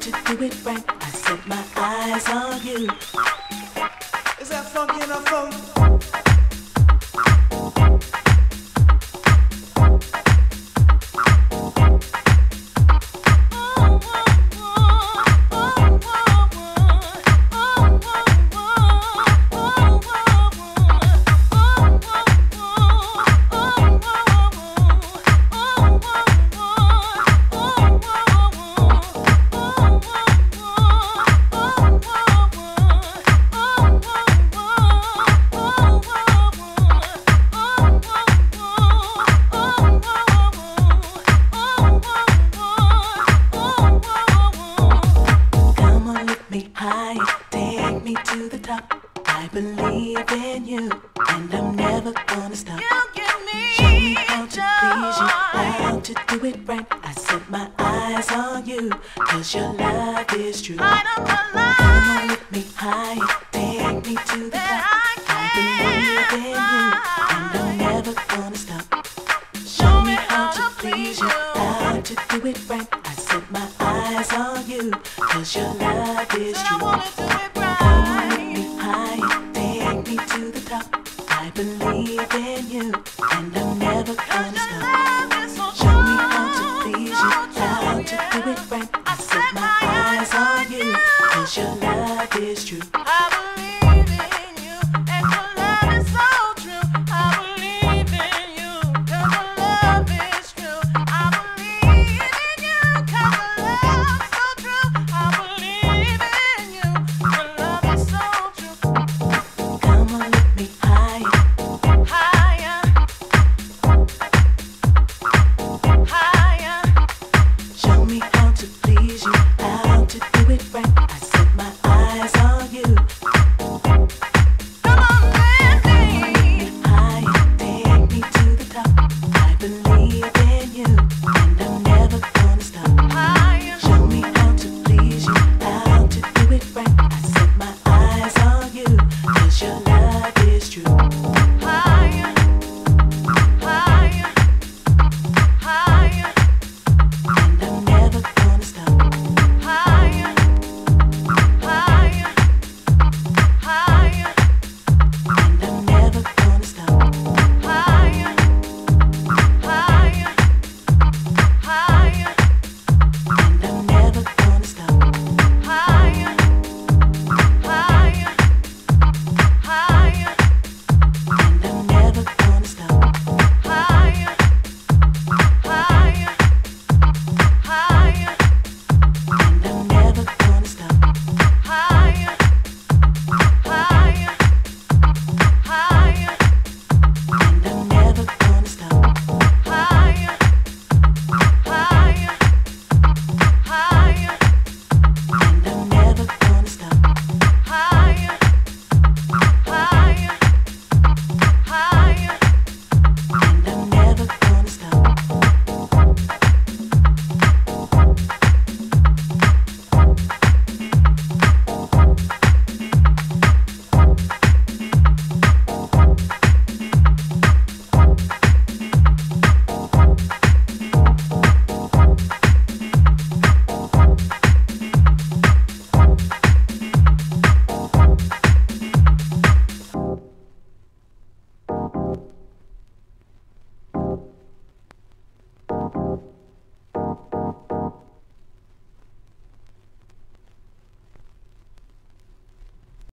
to do it right. I set my eyes on you. Is that funky enough, funk? Show me how to please you, how to do it right. I set my eyes on you, 'cause your love.